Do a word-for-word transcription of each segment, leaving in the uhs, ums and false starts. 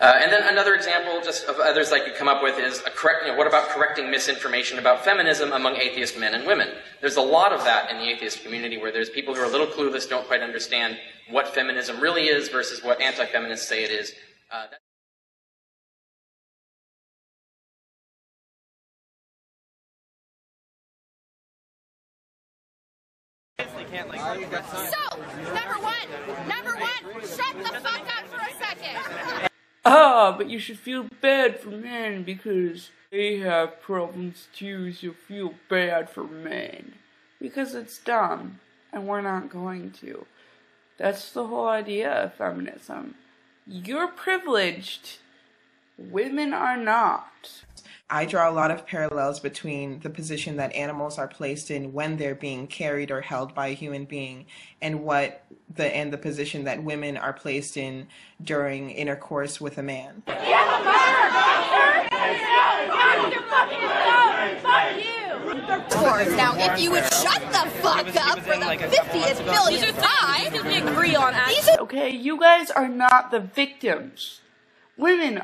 Uh, and then another example, just of others I could come up with, is a correct, you know, what about correcting misinformation about feminism among atheist men and women? There's a lot of that in the atheist community, where there's people who are a little clueless, don't quite understand what feminism really is versus what anti-feminists say it is. Uh, that So, number one, number one, shut the fuck up for a second. Ah, but you should feel bad for men because they have problems too, so feel bad for men. Because it's dumb, and we're not going to. That's the whole idea of feminism. You're privileged. Women are not. I draw a lot of parallels between the position that animals are placed in when they're being carried or held by a human being, and what the and the position that women are placed in during intercourse with a man. You're the murderer! You're the murderer! Fuck you! Fuck you! Now, if you would shut the fuck up for the fiftieth millionth time, we agree on that. Okay, you guys are not the victims. Women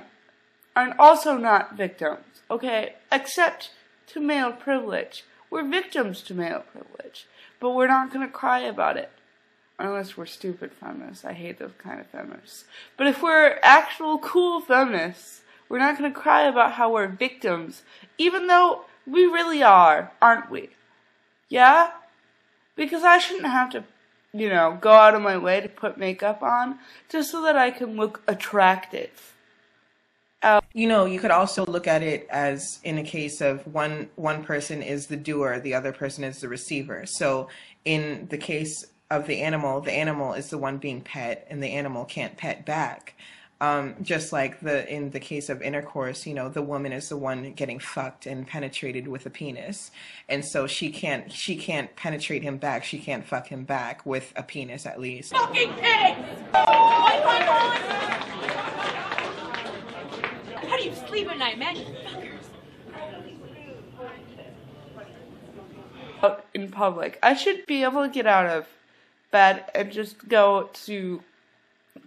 are also not victims. Okay, except to male privilege. We're victims to male privilege, but we're not going to cry about it. Unless we're stupid feminists. I hate those kind of feminists. But if we're actual cool feminists, we're not going to cry about how we're victims, even though we really are, aren't we? Yeah? Because I shouldn't have to, you know, go out of my way to put makeup on just so that I can look attractive. You know, you could also look at it as in a case of one one person is the doer, the other person is the receiver. So in the case of the animal, the animal is the one being pet, and the animal can't pet back. Um, just like the in the case of intercourse, you know, the woman is the one getting fucked and penetrated with a penis, and so she can't she can't penetrate him back. She can't fuck him back with a penis, at least. Fucking pigs! How do you sleep at night, man? You fuckers. Out in public. I should be able to get out of bed and just go to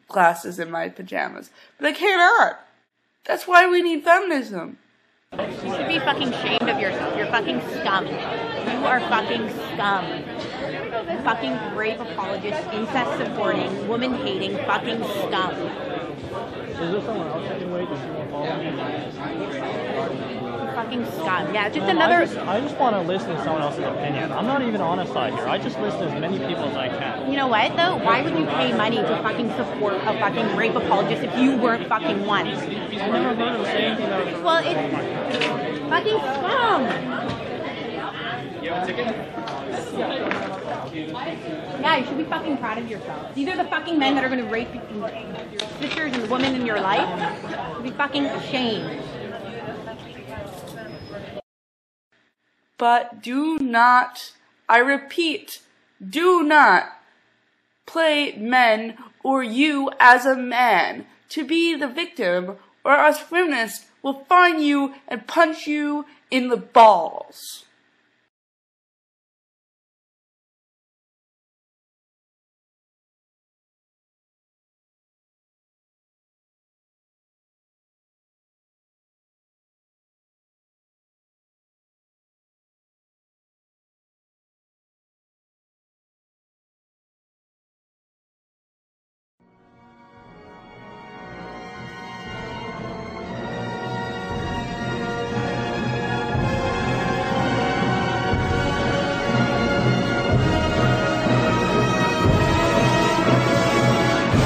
classes in my pajamas. But I cannot. That's why we need feminism. You should be fucking ashamed of yourself. You're fucking scum. You are fucking scum. Fucking rape apologist, incest supporting, woman hating, fucking scum. Is there someone else I can wait? Does she want to follow me? Fucking scum. Yeah, just another... I just, I just want to listen to someone else's opinion. I'm not even on a side here. I just listen to as many people as I can. You know what, though? Why would you pay money to fucking support a fucking rape apologist if you weren't fucking one? I've never heard of saying that. Well, it's... fucking scum! You have a ticket? Yeah, you should be fucking proud of yourself. These are the fucking men that are going to rape your sisters and the women in your life. You should be fucking ashamed. But do not, I repeat, do not play men or you as a man to be the victim, or us feminists will find you and punch you in the balls.